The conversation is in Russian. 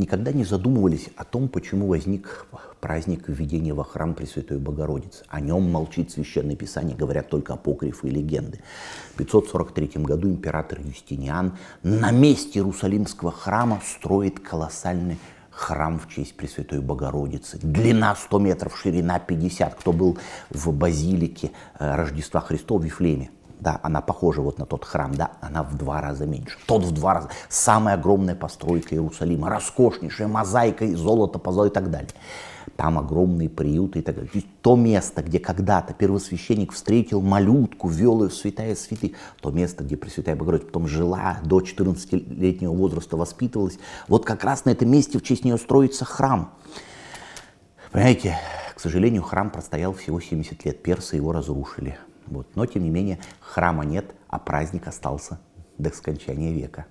никогда не задумывались о том, почему возник праздник Введения во Храм Пресвятой Богородицы. О нем молчит Священное Писание, говорят только апокрифы и легенды. В 543 году император Юстиниан на месте Иерусалимского храма строит колоссальный храм в честь Пресвятой Богородицы. Длина 100 метров, ширина 50. Кто был в базилике Рождества Христова в Вифлееме? Да, она похожа вот на тот храм, да, она в 2 раза меньше. Тот в 2 раза. Самая огромная постройка Иерусалима, роскошнейшая мозаика из золота, позолота и так далее. Там огромные приюты и так далее. То есть то место, где когда-то первосвященник встретил малютку, вел ее в святая святых, то место, где Пресвятая Богородица потом жила, до 14-летнего возраста воспитывалась, вот как раз на этом месте в честь нее строится храм. Понимаете, к сожалению, храм простоял всего 70 лет, персы его разрушили. Вот. Но, тем не менее, храма нет, а праздник остался до скончания века.